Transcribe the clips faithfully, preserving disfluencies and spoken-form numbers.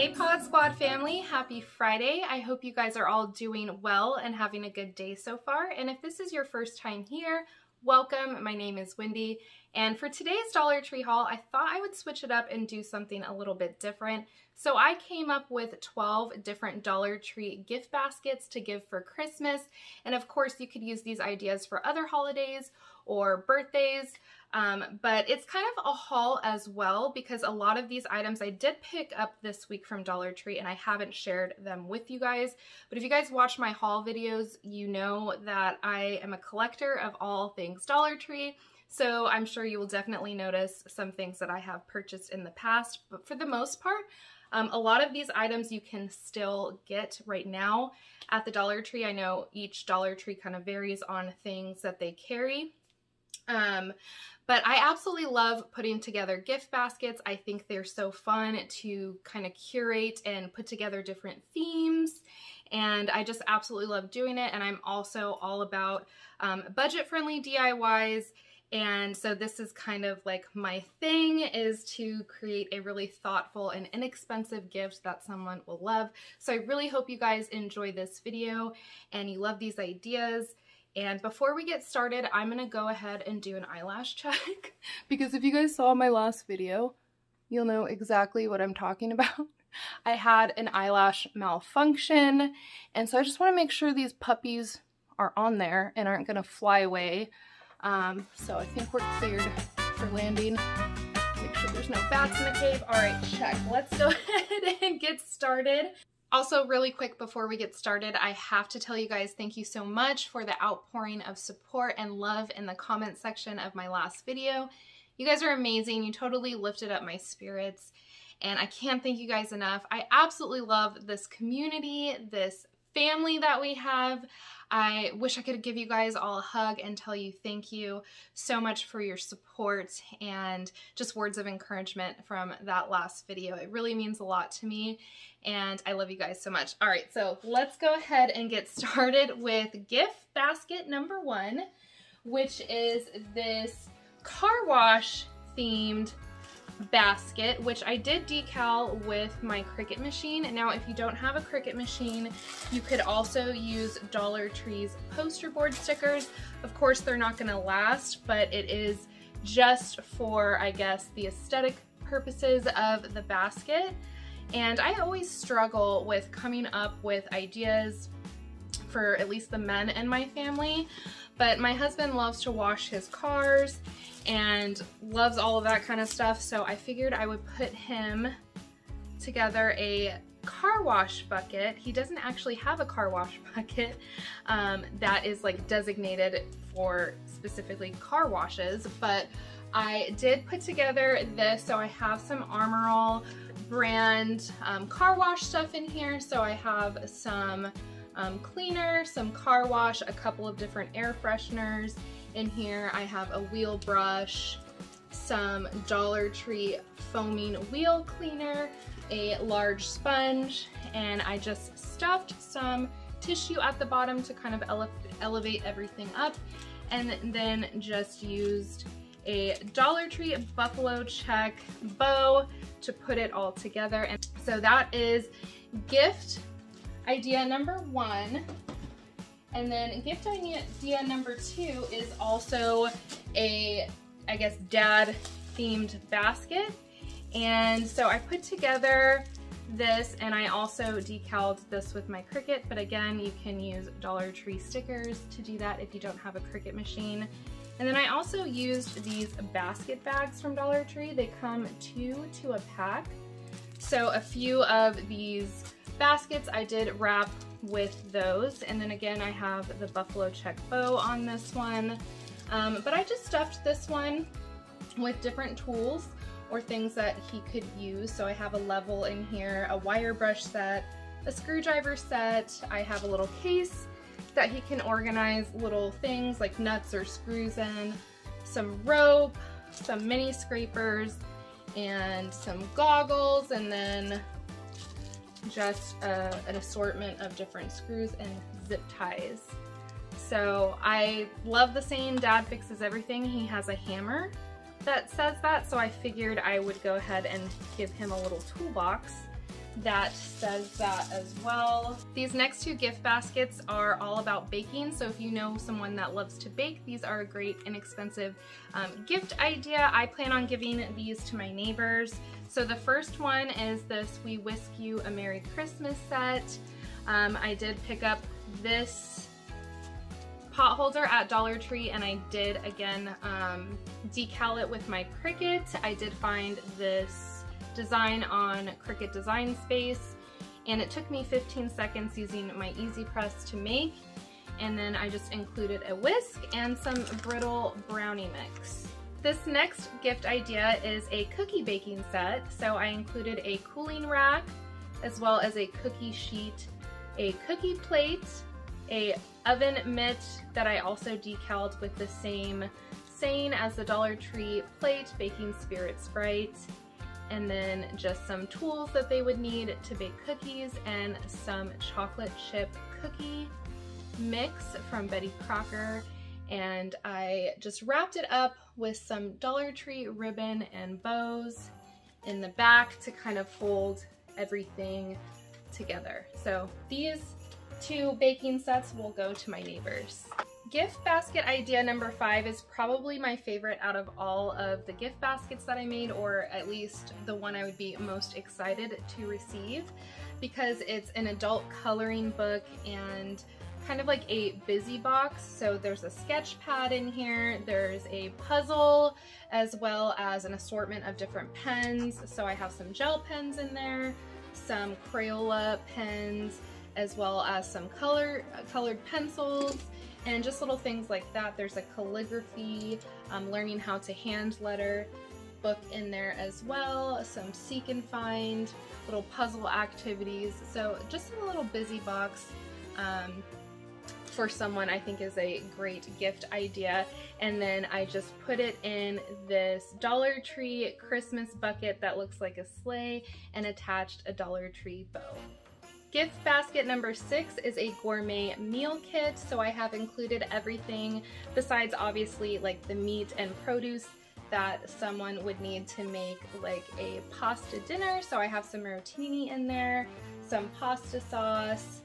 Hey Pod Squad family, happy Friday. I hope you guys are all doing well and having a good day so far. And if this is your first time here, welcome. My name is Wendy. And for today's Dollar Tree haul, I thought I would switch it up and do something a little bit different. So I came up with twelve different Dollar Tree gift baskets to give for Christmas. And of course, you could use these ideas for other holidays or birthdays. Um, but it's kind of a haul as well because a lot of these items I did pick up this week from Dollar Tree and I haven't shared them with you guys. But if you guys watch my haul videos, you know that I am a collector of all things Dollar Tree. So I'm sure you will definitely notice some things that I have purchased in the past, but for the most part, um, a lot of these items you can still get right now at the Dollar Tree. I know each Dollar Tree kind of varies on things that they carry. Um, but I absolutely love putting together gift baskets. I think they're so fun to kind of curate and put together different themes. And I just absolutely love doing it. And I'm also all about um, budget-friendly D I Ys. And so this is kind of like my thing, is to create a really thoughtful and inexpensive gift that someone will love. So I really hope you guys enjoy this video and you love these ideas. And before we get started, I'm going to go ahead and do an eyelash check because if you guys saw my last video, you'll know exactly what I'm talking about. I had an eyelash malfunction, and so I just want to make sure these puppies are on there and aren't going to fly away. Um, so I think we're cleared for landing. Make sure there's no bats in the cave. All right, check. Let's go ahead and get started. Also, really quick before we get started, I have to tell you guys thank you so much for the outpouring of support and love in the comment section of my last video. You guys are amazing. You totally lifted up my spirits, and I can't thank you guys enough. I absolutely love this community, this family that we have. I wish I could give you guys all a hug and tell you thank you so much for your support and just words of encouragement from that last video. It really means a lot to me, and I love you guys so much. All right, so let's go ahead and get started with gift basket number one, which is this car wash themed basket, which I did decal with my Cricut machine. Now, if you don't have a Cricut machine, you could also use Dollar Tree's poster board stickers. Of course, they're not going to last, but it is just for, I guess, the aesthetic purposes of the basket. And I always struggle with coming up with ideas for at least the men in my family, but my husband loves to wash his cars and loves all of that kind of stuff, so I figured I would put him together a car wash bucket. He doesn't actually have a car wash bucket um, that is like designated for specifically car washes, but I did put together this. So I have some Armor All brand um, car wash stuff in here. So I have some Um, cleaner, some car wash, a couple of different air fresheners in here. I have a wheel brush, some Dollar Tree foaming wheel cleaner, a large sponge, and I just stuffed some tissue at the bottom to kind of ele elevate everything up, and then just used a Dollar Tree buffalo check bow to put it all together. And so that is gift idea number one. And then gift idea number two is also a, I guess, dad themed basket. And so I put together this, and I also decaled this with my Cricut, but again, you can use Dollar Tree stickers to do that if you don't have a Cricut machine. And then I also used these basket bags from Dollar Tree. They come two to a pack. So a few of these baskets I did wrap with those, and then again I have the buffalo check bow on this one, um, but I just stuffed this one with different tools or things that he could use. So I have a level in here, a wire brush set, a screwdriver set. I have a little case that he can organize little things like nuts or screws in, some rope, some mini scrapers, and some goggles, and then just uh, an assortment of different screws and zip ties. So I love the saying, Dad fixes everything. He has a hammer that says that, so I figured I would go ahead and give him a little toolbox that says that as well. These next two gift baskets are all about baking, so if you know someone that loves to bake, these are a great inexpensive um, gift idea. I plan on giving these to my neighbors. So the first one is this We Whisk You a Merry Christmas set. Um, I did pick up this pot holder at Dollar Tree, and I did again um, decal it with my Cricut. I did find this design on Cricut Design Space, and it took me fifteen seconds using my Easy Press to make, and then I just included a whisk and some brittle brownie mix. This next gift idea is a cookie baking set, so I included a cooling rack as well as a cookie sheet, a cookie plate, a oven mitt that I also decaled with the same saying as the Dollar Tree plate, baking spirits bright, and then just some tools that they would need to bake cookies and some chocolate chip cookie mix from Betty Crocker. And I just wrapped it up with some Dollar Tree ribbon and bows in the back to kind of hold everything together. So these two baking sets will go to my neighbors. Gift basket idea number five is probably my favorite out of all of the gift baskets that I made, or at least the one I would be most excited to receive, because it's an adult coloring book and kind of like a busy box. So there's a sketch pad in here, there's a puzzle, as well as an assortment of different pens. So I have some gel pens in there, some Crayola pens, as well as some color uh, colored pencils, and just little things like that. There's a calligraphy, um, learning how to hand letter book in there as well, some seek and find, little puzzle activities. So just a little busy box um, for someone I think is a great gift idea. And then I just put it in this Dollar Tree Christmas bucket that looks like a sleigh and attached a Dollar Tree bow. Gift basket number six is a gourmet meal kit, so I have included everything besides obviously like the meat and produce that someone would need to make like a pasta dinner. So I have some rotini in there, some pasta sauce,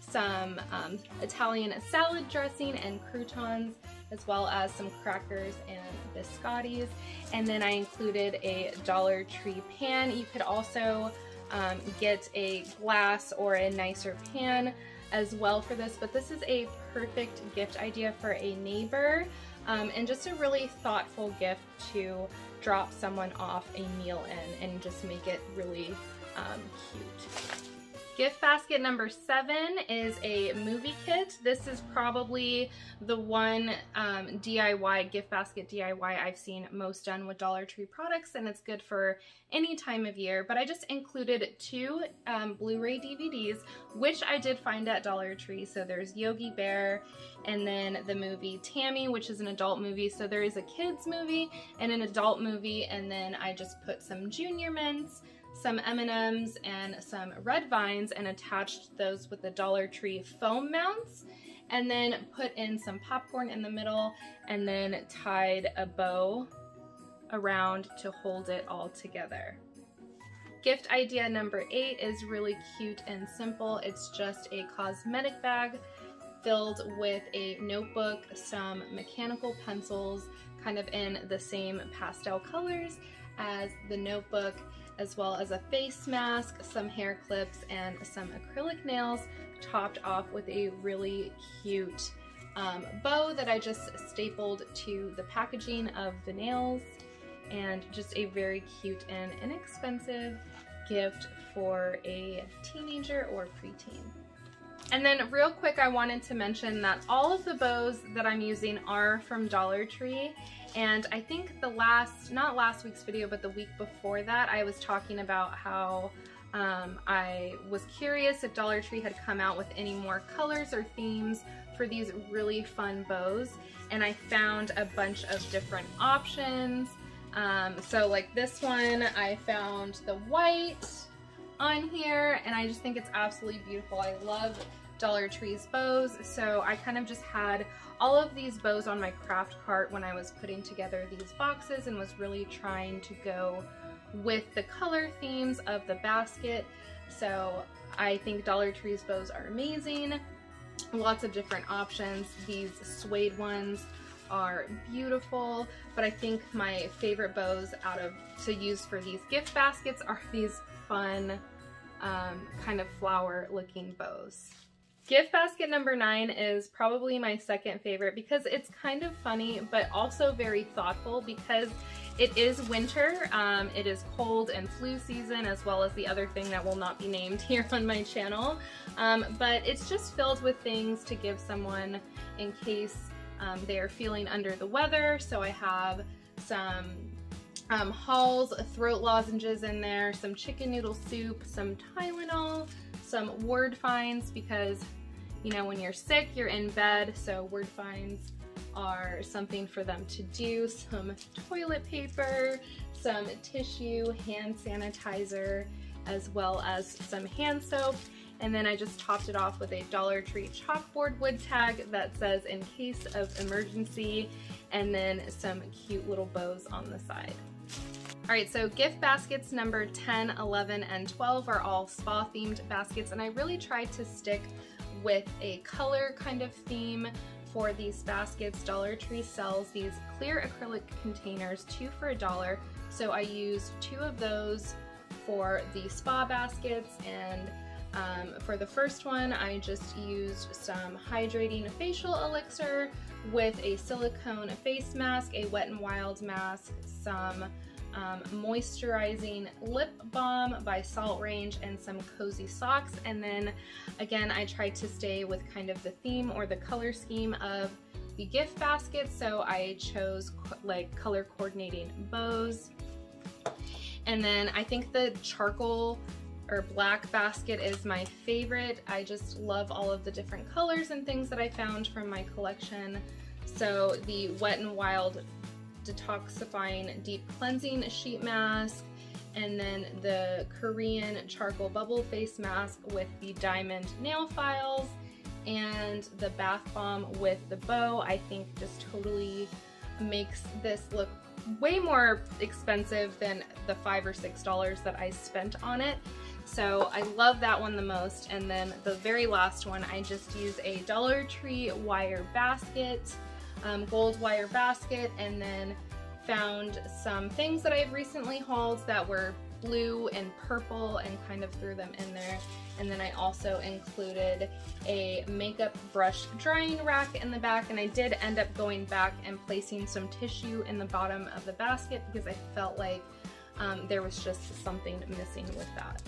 some um, Italian salad dressing and croutons, as well as some crackers and biscottis. And then I included a Dollar Tree pan. You could also Um, get a glass or a nicer pan as well for this, but this is a perfect gift idea for a neighbor um, and just a really thoughtful gift to drop someone off a meal in and just make it really um, cute. Gift basket number seven is a movie kit. This is probably the one um, D I Y, gift basket D I Y I've seen most done with Dollar Tree products, and it's good for any time of year. But I just included two um, Blu-ray D V Ds, which I did find at Dollar Tree. So there's Yogi Bear and then the movie Tammy, which is an adult movie. So there is a kids movie and an adult movie, and then I just put some Junior Mints, some M and Ms, and some Red Vines, and attached those with the Dollar Tree foam mounts, and then put in some popcorn in the middle, and then tied a bow around to hold it all together. Gift idea number eight is really cute and simple. It's just a cosmetic bag filled with a notebook, some mechanical pencils, kind of in the same pastel colors as the notebook, as well as a face mask, some hair clips, and some acrylic nails, topped off with a really cute um, bow that I just stapled to the packaging of the nails, and just a very cute and inexpensive gift for a teenager or preteen. And then real quick, I wanted to mention that all of the bows that I'm using are from Dollar Tree. And I think the last, not last week's video, but the week before that, I was talking about how um, I was curious if Dollar Tree had come out with any more colors or themes for these really fun bows. And I found a bunch of different options. Um, so like this one, I found the white on here, and I just think it's absolutely beautiful. I love Dollar Tree's bows, so I kind of just had all of these bows on my craft cart when I was putting together these boxes, and was really trying to go with the color themes of the basket. So I think Dollar Tree's bows are amazing. Lots of different options. These suede ones are beautiful, but I think my favorite bows out of to use for these gift baskets are these fun um, kind of flower looking bows. Gift basket number nine is probably my second favorite because it's kind of funny, but also very thoughtful because it is winter. Um, it is cold and flu season, as well as the other thing that will not be named here on my channel. Um, but it's just filled with things to give someone in case um, they are feeling under the weather. So I have some um, Hall's throat lozenges in there, some chicken noodle soup, some Tylenol, some Word Finds because you know, when you're sick, you're in bed, so Word Finds are something for them to do. Some toilet paper, some tissue, hand sanitizer, as well as some hand soap. And then I just topped it off with a Dollar Tree chalkboard wood tag that says, in case of emergency, and then some cute little bows on the side. All right, so gift baskets number ten, eleven, and twelve are all spa-themed baskets, and I really tried to stick with a color kind of theme for these baskets. Dollar Tree sells these clear acrylic containers, two for a dollar, so I used two of those for the spa baskets, and um, for the first one I just used some hydrating facial elixir with a silicone face mask, a Wet 'n Wild mask, some um, moisturizing lip balm by Salt Range, and some cozy socks. And then again, I tried to stay with kind of the theme or the color scheme of the gift basket, so I chose co like color coordinating bows. And then I think the charcoal or black basket is my favorite. I just love all of the different colors and things that I found from my collection. So the Wet 'n Wild detoxifying deep cleansing sheet mask, and then the Korean charcoal bubble face mask with the diamond nail files, and the bath bomb with the bow. I think just totally makes this look way more expensive than the five or six dollars that I spent on it. So I love that one the most. And then the very last one, I just used a Dollar Tree wire basket, Um, gold wire basket, and then found some things that I've recently hauled that were blue and purple and kind of threw them in there. And then I also included a makeup brush drying rack in the back, and I did end up going back and placing some tissue in the bottom of the basket because I felt like um, there was just something missing with that.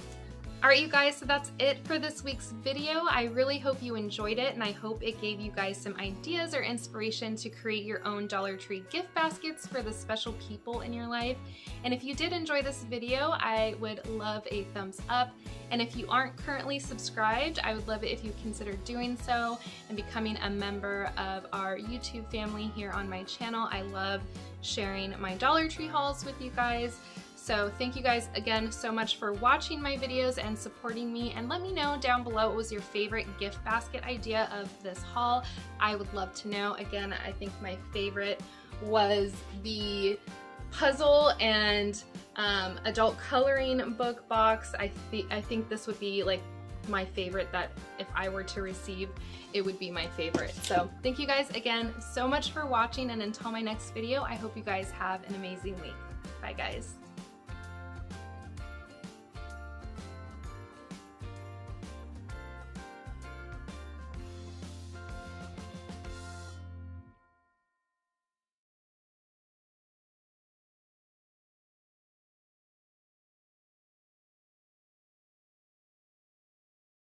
Alright you guys, so that's it for this week's video. I really hope you enjoyed it, and I hope it gave you guys some ideas or inspiration to create your own Dollar Tree gift baskets for the special people in your life. And if you did enjoy this video, I would love a thumbs up. And if you aren't currently subscribed, I would love it if you consider doing so and becoming a member of our YouTube family here on my channel. I love sharing my Dollar Tree hauls with you guys. So thank you guys again so much for watching my videos and supporting me, and let me know down below what was your favorite gift basket idea of this haul. I would love to know. Again, I think my favorite was the puzzle and um, adult coloring book box. I, th I think this would be like my favorite, that if I were to receive, it would be my favorite. So thank you guys again so much for watching, and until my next video, I hope you guys have an amazing week. Bye guys.